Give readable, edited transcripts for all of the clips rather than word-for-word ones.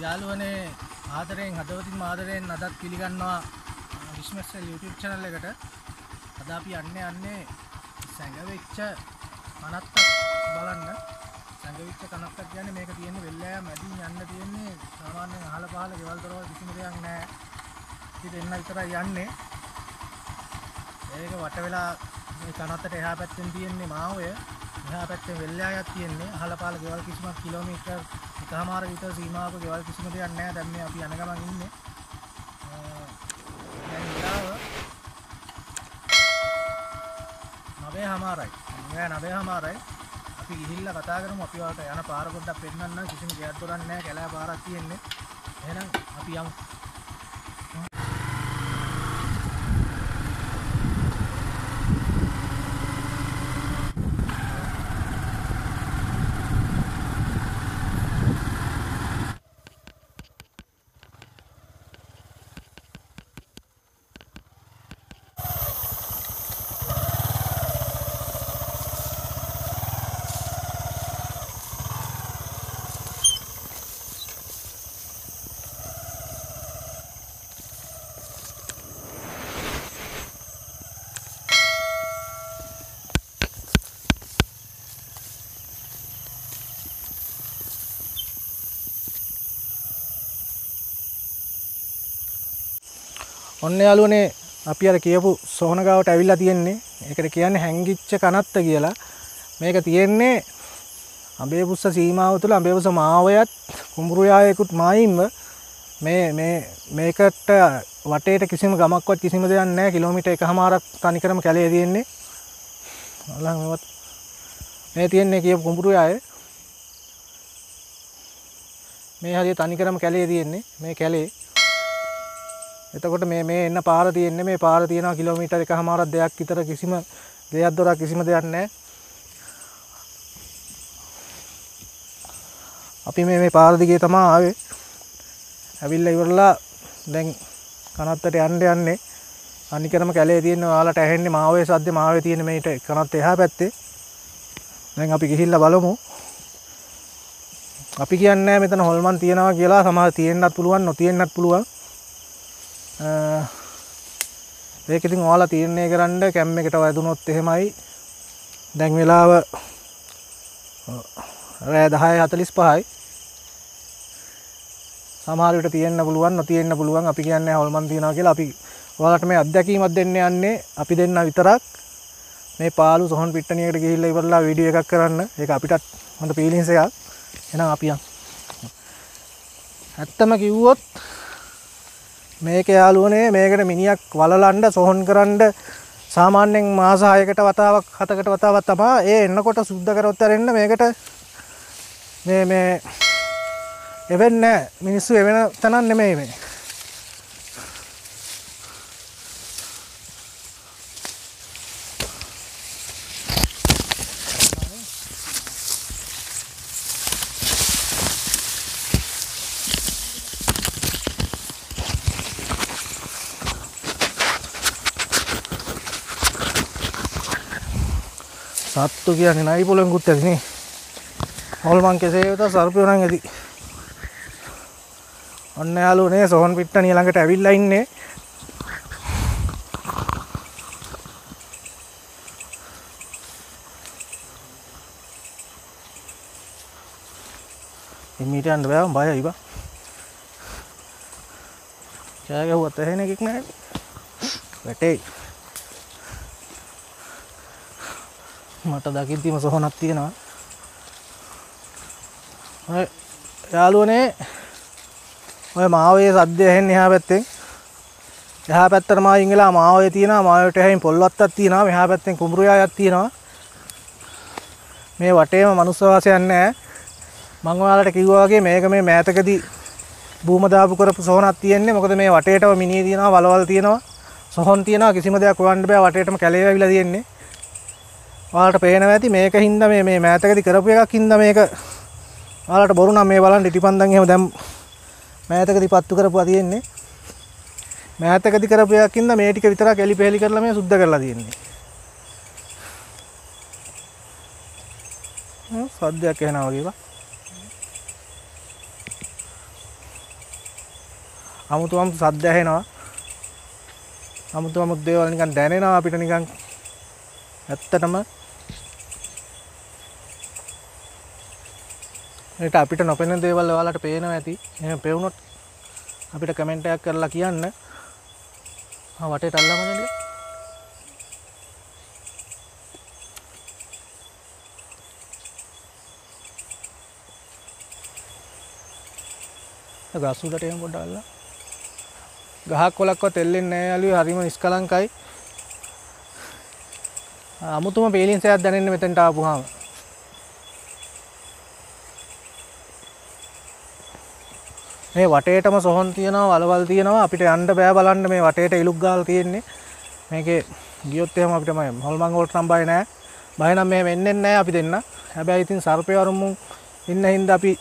යාළුවනේ ආදරයෙන් හදවතින්ම ආදරයෙන් අදත් පිළිගන්නවා විශ්මස්ස YouTube channel එකට. අද අපි යන්නේ සංගවිච්ච කනත්ත බලන්න. සංගවිච්ච කනත්ත කියන්නේ මේක තියෙන්නේ වෙල්ලෑම මැදින් යන්න තියෙන්නේ සාමාන්‍යයෙන් අහල පහල ගෙවල් දරවල් කිසිම දෙයක් නැහැ. ඉතින් එන්න විතරයි යන්නේ. ඒක වට වෙලා මේ කනත්තට එහා පැත්තෙන් තියෙන්නේ මාවය. यहाँ पे वेल्ले हलपाल गेवल किसम किलोमीटर इकहमार वीटर सीमा को गेवल किसम के अन्या दमे अभी अनग मंगे नवे हमारा है नवे हमारा है अभी हिल कथागर अभी आना पार गुड पेन्न किसी गेट अन्या के बार अति है अभी हम ඔන්න යාළුවනේ අපි අර කියපු සොහනගාවට ඇවිල්ලා තියෙන්නේ. ඒකට කියන්නේ හැංගිච්ච කනත්ත කියලා. මේක තියෙන්නේ අඹේපුස්ස සීමාව තුළ අඹේපුස්ස මාවයත් කුඹුරුයායෙකුත් මායිම්ම මේකට වටේට කිසිම ගමක්වත් කිසිම දෙයක් නැහැ. කිලෝමීටර් 1.5ක් තනිකරම කැලේ තියෙන්නේ. බලන්න මේවත් මේ තියෙන්නේ කියපු කුඹුරුයාය. මේ හැදී තනිකරම කැලේ තියෙන්නේ. මේ කැලේ එතකොට මේ එන්න පාර තියෙන්නේ. මේ පාර තියෙනවා කිලෝමීටර් 1.5ක් දෙයක් විතර කිසිම දෙයක් දොරක් කිසිම දෙයක් නැහැ. අපි මේ පාර දිගේ තමයි ආවේ. ඇවිල්ලා ඉවරලා දැන් කනත්තට යන්නේ. අනිකරම කැලේ තියෙන ඔයාලට ඇහෙන්නේ මාවේ සද්ද. මාවේ තියෙන මේ කනත් එහා පැත්තේ. දැන් අපි ගිහිල්ලා බලමු. අපි කියන්නේ මෙතන හොල්මන් තියනවා කියලා. සමහර තියෙන්නත් පුළුවන් නොතියෙන්නත් පුළුවන්. ඒක ඉතින් ඔයාලා තීරණය කරන්න. කැම් එකට වැදුනොත් එහෙමයි. දැන් වෙලාව රෑ 10:45යි. සමහර විට තියෙන්න පුළුවන් නොතියෙන්න පුළුවන්. අපි කියන්නේ හොල්මන් තියනවා කියලා. අපි ඔයාලට මේ අත්දැකීමක් දෙන්න යන්නේ. අපි දෙන්න විතරක් මේ පාළු සොහන් පිට්ටනියකට ගිහිල්ලා ඉවරලා වීඩියෝ එකක් කරන්න. ඒක අපිටත් හොඳ ෆීලින්ස් එකක්. එහෙනම් අපි යන්. ඇත්තම කිව්වොත් මේක යාළුවනේ මේකට මිනියක් වලලන්න සොහන් කරන්න සාමාන්‍යයෙන් මාස 6කට වතාවක් 7කට වතාවක් තමයි ඒ එන්නකොට සුද්ධ කරොත් ඇරෙන්න. මේකට මේ එවෙන්නේ මිනිස්සු එවෙන තනක් නෙමෙයි මේ. සත්තු කියන්නේ නයි පොළොංගුත් ඇති නේ. හොල්මන් කෙසේ වෙතත් සර්පය නම් ඇති. ඔන්න යාළුවනේ සොහන් පිට්ටනිය ළඟට ඇවිල්ලා ඉන්නේ. එම්මිට යන්න බෑ බයයි බා. ජයගහුවත් එහෙන එකක් නෑ. වැටේ මට දකිද්දිම සොහනක් තියෙනවා. ඔය යාළුවනේ ඔය මාවයේ සද්දය ඇහෙන්නේ එහා පැත්තෙන්. එහා පැත්තට මායින් ගලා මාවයේ තියෙනවා. මාවයට ඇහින් පොල්වත්තක් තියෙනවා. මෙහා පැත්තෙන් කුඹුරු යායක් තියෙනවා. මේ වටේම මනුස්ස වාසයක් නැහැ. මම ඔයාලට කිව්වා වගේ මේක මේ මෑතකදී භූම දාපු කරපු සොහනක් තියෙන්නේ. මොකද මේ වටේටම මිනිහ තියෙනවා, වලවල් තියෙනවා, සොහන් තියෙනවා. කිසිම දෙයක් හොයන්න බෑ. වටේටම කැලේ වැවිලා තියෙන්නේ. ඔයාලට පේනවා ඇති. මේක හින්දා මේ මෑතකදී කරපු එකක් හින්දා මේක ඔයාලට බොරු නම් මේ බලන්න ඉටිපන්දන් එහෙම දැන් මෑතකදී පත්තු කරපුවා තියෙන්නේ. මෑතකදී කරපු එකක් හින්දා මේ ටික විතරක් එලිපෙලි කරලා මේ සුද්ධ කරලා තියෙන්නේ. සද්දයක් එනවා වගේ බා. आम तो आम साध्य है ना आम तो आम देवाल निकान देने ना आप इतने निकान अत्तरमा इट आप इतने नौकरी देवाल वाला ट पेन है थी ये पेन नोट आप इतने कमेंट आकर लकिया ना हाँ वाटे टाला मज़े ले घासू डाटे हम बोल डाला घाह कोलक को तेल नहीं आलू हरीमन इसका लंकाई आमु तुम्हें पेलिन से याद देने में तें टापू हाँ नहीं वाटे टमा सोहन थी ना वालवाल थी ना अपिटे अंडे बैग बालांड में वाटे टे इलुग्गा आलती है नहीं मैं के गियोत्ते हम अपिटे मैं हॉलमांग वोट नाम भाई ना मैं इन्ने नहीं अपिटे ना अबे आई तीन सार पे और मु इन्ने हिंदा अपि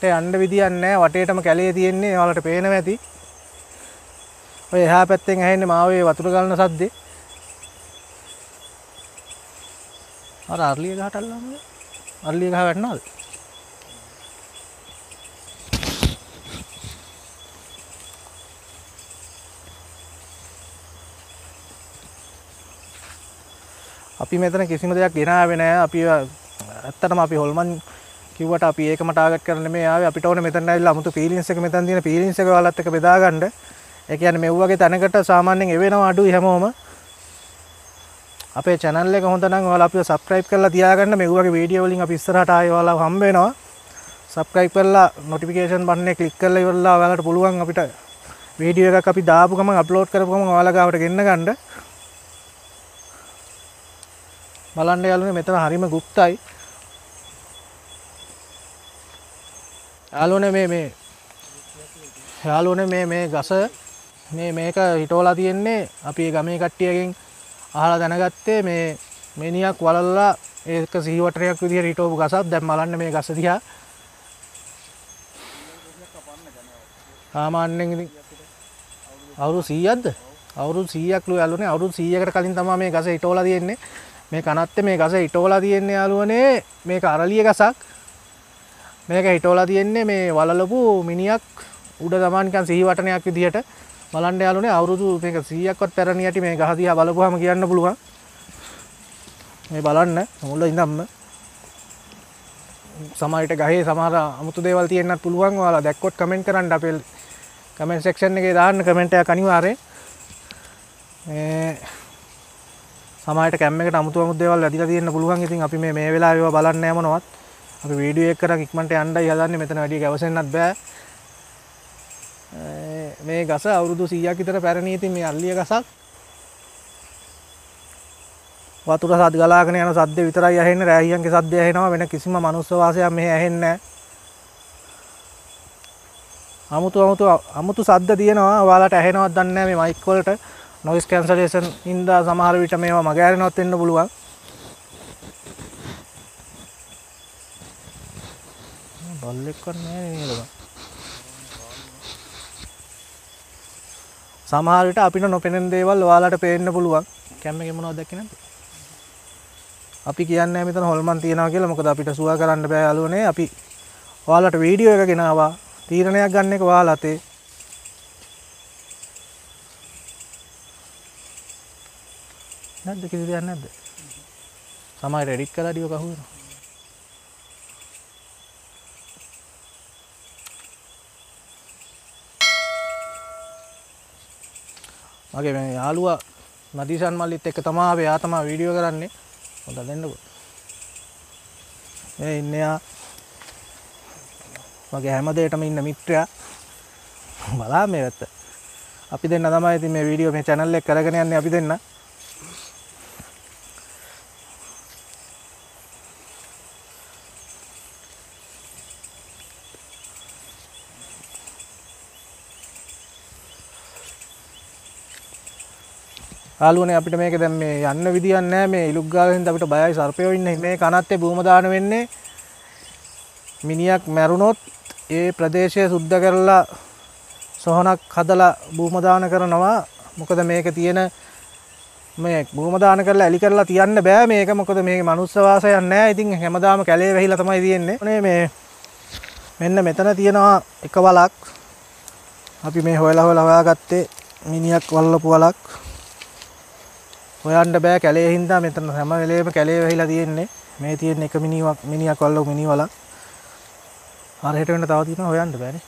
टे अंडे विधि अन्य वाटेट में कैले दिए नहीं वाला टे पेन में थी और यहाँ पे तेंग है नहीं मावे वातुरगाल ने साथ दे और आरली घाट अल्लाह में आरली घाट बैठना अभी मैं तो न किसी में तो यार गिना है भी नहीं अभी अत्तर में अभी होलमन क्यों बट आप एक मटागट करने में आवे आप इटाओं ने मेतन नहीं लामु तो पीलिंग से के मेतन दिए न पीलिंग से के वाला तक विदागा अंडे एक यार मैं हुआ कि ताने कट्टा सामान्य एवे ना आडू है मोहम्मद आपे चैनल ले कहूँ तो ना वाला आप ये सब्सक्राइब कर ला दिया करना मैं हुआ कि वीडियो लिंक आप इस तरह हटाए वाला हम भी ना सब्सक्राइब कर ला नोटिफिकेशन बनने क्लिक कर ले वाला वाला बोलूँगा आप इटा वीडियो का कभी दाब कमांग अपलोड कर कमांग वाला का आप टेकिन्ना का अंडे बालांडे वालों ने मेतन हरी में गुप्ता ही आलोने में आलोने में गसे में का हिटोला दिए ने अभी गमे कट्टी अगें आहला देना करते में निया क्वालला एक सी वटरिया क्यों दिया हिटो गसा दम मालाने में गसे दिया आमान ने औरू सीया क्लू आलोने औरू सीया कर कालिन तमा में गसे हिटोला दिए ने में कानात्ते में गसे हिटोला दिए ने आलोने में कारलिये का साक मैं क्या हिटोला दिए ने मैं वाला लोगों मिनिया उड़ा दमान क्या सही वाटने आके दिया टे मालांडे आलू ने आवरों तो मैं क्या सही आकर पैरनिया टी मैं कहा दिया वाला लोगों हम क्या न बोलूँगा मैं बालांड है हम लोग इन्दम में समारे टे गाये समारा हम तो देवालती एन्ना पुलवांग वाला देख कोट कमेंट कराना पेल कमेंट सेक्शन ने के दान कमेंट या कन्यू आ रहे समारे टे कैम्मे के टामु तो हम देवाल लड़ी लड़ी एन्ना पुलवांग की थिंग अभी मैं वेला आये हुआ बालांड ने अमन होता अभी वीडियो एक करा किकमंटे अंडा यादा नहीं मेतन वीडियो क्या वैसे नट बे मैं गसा और दूसरी या की तरह पैर नहीं थी मैं अल्ली का साथ वह थोड़ा साथ गला आगने यानो साथ दे वितरा यह है न रह यंग के साथ दे है ना मैंने किसी में मानुष्यवास या मैं यह है न हम तो साथ दे दिए ना वाला टह है ना दन्ने में माइक्रोल टे नॉइस कैंसलेशन इंदा समार विटा में वह मगैर ना तेरने बोलूँगा සමහර විට අපිට නොපෙනෙන දේවල් ඔයාලට පේන්න පුළුවන් කැම එකේ මොනවද දැක්කේ නැද්ද අපි කියන්නේ නැහැ මෙතන හොල්මන් තියනවා කියලා මොකද අපිට සුවා කරන්න බෑ යාළුවනේ අපි ඔයාලට වීඩියෝ එක ගෙනාවා තීරණයක් ගන්න එක ඔයාලතේ නැද්ද කිසි දෙයක් නැද්ද සමහර එඩිට් කරලා ඩියෝ කහුවෙනවා आगे मैं आलूआ नदीशान माली ते कतमा आवे आतमा वीडियो कराने उधर देने को ये इन्हें आ मगे हैमदे एटम इन नमित्रिया बड़ा मेरे तो अभी देना तमा ये थी मैं वीडियो में चैनल ले करेगने अन्य अभी देना आलू ने अपने में के दम में अन्य विधि अन्य में इलुग्गा हिंदा अपने बाया इस आरपे और इन्हें में कानाते भूमदान में ने मिनियाक मैरुनोत ये प्रदेश है सुद्धा करला सोहना खादला भूमदान करना वा मुकदमे में के तीन में भूमदान करला ऐली करला तीन ने बाया में एक मुकदमे में मानुष्यवास है अन्य आई थिंक हेमदाम कैले वही लतमाई दिए ने उन्हें में मैंने मेतना तीन අපි මේ හොයලා හොයලා හොයාගත්තේ මිනිහක් වල්ලපු වලක් හොයන්න බෑ කැලේ හින්දා මෙතන හැම වෙලේම කැලේ වෙහිලා තියෙන්නේ මේ තියෙන එක මිනිහක් වල්ලපු මිනිහ වලක් හරහෙට වෙන්න තව තියෙනවා හොයන්න බෑනේ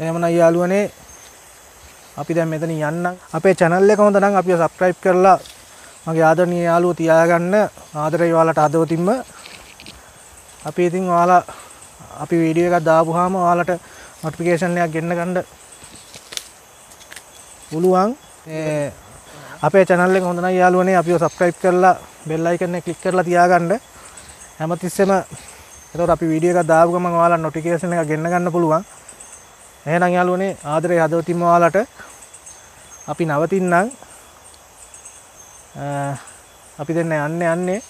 එහෙමනම් යාළුවනේ අපි දැන් මෙතන යන්නම් අපේ channel එක හොඳ නම් අපිව subscribe කරලා මගේ ආදරණීය යාළුවෝ තියාගන්න ආදරේ ඔයාලට අදවතින්ම අපි ඉතින් ඔයාලා අපි වීඩියෝ එකක් දාපුවාම ඔයාලට notification එකක් ගෙන්න ගන්න පුළුවන් ඒ අපේ channel එක හොඳ නැහැ යාළුවනේ අපිව subscribe කරලා bell icon එක click කරලා තියාගන්න හැමතිස්සෙම එතකොට අපි වීඩියෝ එකක් දාපු ගමන් ඔයාලා notification එකක් ගෙන්න ගන්න පුළුවන් එහෙනම් යාළුවනේ ආදරේ හදවතින්ම ඔයාලට අපි නවතින්නම් අපි දැන් යන්නේ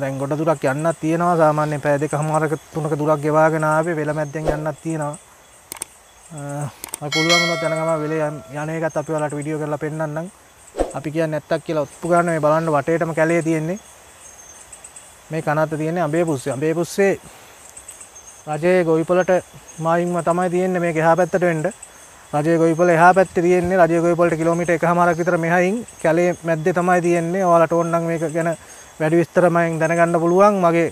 දැන් ගොඩ දුරක් යන්නත් තියෙනවා සාමාන්‍ය පැය දෙකමාරක තුනක දුරක් ගෙවාගෙන ආවේ වෙල මැද්දෙන් යන්නත් තියෙනවා අපි පුළුවන් වුණොත් යන ගම වෙල යන එකත් අපි ඔයාලට වීඩියෝ කරලා පෙන්නන්නම් අපි කියන්නේ නැත්තක් කියලා ඔප්පු ගන්න මේ බලන්න වටේටම කැලේ තියෙන්නේ මේ කනත්ත තියෙන්නේ අඹේ පුස්සේ රජේ ගොවිපලට මායිම්ම තමයි තියෙන්නේ මේක එහා පැත්තට වෙන්න රජේ ගොවිපල එහා පැත්තේ තියෙන්නේ රජේ ගොවිපලට කිලෝමීටර් 1.5ක් විතර මෙහායින් කැලේ මැද්දේ තමයි තියෙන්නේ ඔයාලට ඕනනම් මේක ගැන වැඩි විස්තර මම දැනගන්න පුළුවන් මගේ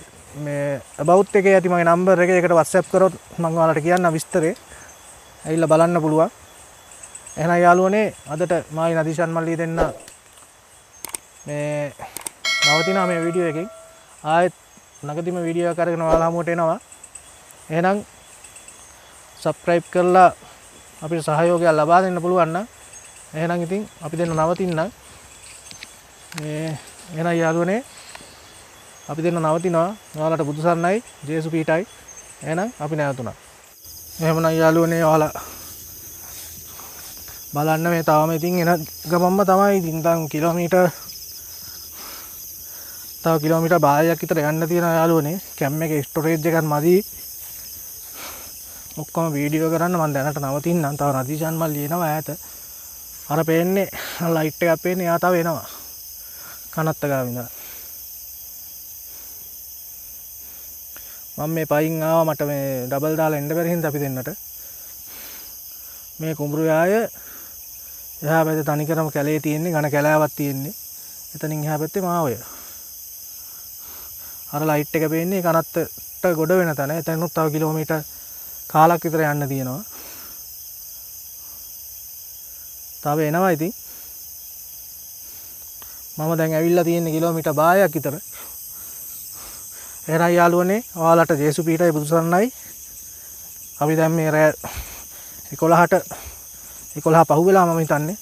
මේ about එකේ ඇති මගේ number එක ඒකට WhatsApp කරොත් මම ඔයාලට කියන්නම් විස්තරේ. ඇවිල්ලා බලන්න පුළුවන්. එහෙනම් යාළුවනේ අදට මායි නදීෂාන් මල්ලී දෙන්න මේ නවතිනා මේ වීඩියෝ එකෙන් ආයෙත් නැගදීම වීඩියෝ එකක් අරගෙන ඔයාලා හමුවට එනවා. එහෙනම් subscribe කරලා අපිට සහයෝගය ලබා දෙන්න පුළුවන් නම් එහෙනම් ඉතින් අපි දෙන්න නවතින්න මේ එහෙනම් යාළුවනේ අපි දෙන්න නවතිනවා ඔයාලට බුදුසන්නයි ජේසු පීටයි එහෙනම් අපි නැවතුණා එහෙනම් යාළුවනේ ඔයාලා බලන්න මේ තාම ඉතින් එන ගමම්ම තමයි ඉතින් තව කිලෝමීටර් 5ක් විතර යන්න තියෙනවා යාළුවනේ කැම් එකේ ස්ටෝරේජ් එකක් මදි ඔක්කොම වීඩියෝ කරන්න මම දැනට නවතින්නම් තව රදීෂාන් මල්ලී එනවා ඈත අර පේන්නේ ලයිට් එකක් පේන්නේ යා තව එනවා කනත්ත ගාවින්ද මම මේ පයින් ආවා මට මේ ඩබල් දාලා එන්න බැරි හින්දා අපි දෙන්නට මේ කුඹුරු යාය එහා පැත්තේ තනිකරම කැලේ තියෙන්නේ ඝන කැලාවක් තියෙන්නේ එතනින් එහා පැත්තේ මාවය අර ලයිට් එක පේන්නේ කනත්තට ගොඩ වෙන තැන එතනොත් තව කිලෝමීටර් කාලක් විතර යන්න තියෙනවා තව එනවා ඉතින් මම දැන් ඇවිල්ලා තියෙන්නේ කිලෝමීටර් 5ක් විතර. එහෙනම් යාළුවනේ ඔයාලට ජේසු පීටයි බුදුසරණයි. අපි දැන් මේ 11 පහු වෙලා මම හිතන්නේ.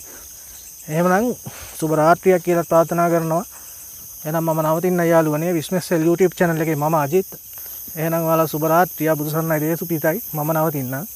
එහෙමනම් සුබ රාත්‍රියක් කියලා ප්‍රාර්ථනා කරනවා. එහෙනම් මම නවතින්න යාළුවනේ විශ්මස් YouTube channel එකේ මම අජිත්. එහෙනම් ඔයාලා සුබ රාත්‍රිය බුදුසරණයි ජේසු පීටයි මම නවතින්නම්.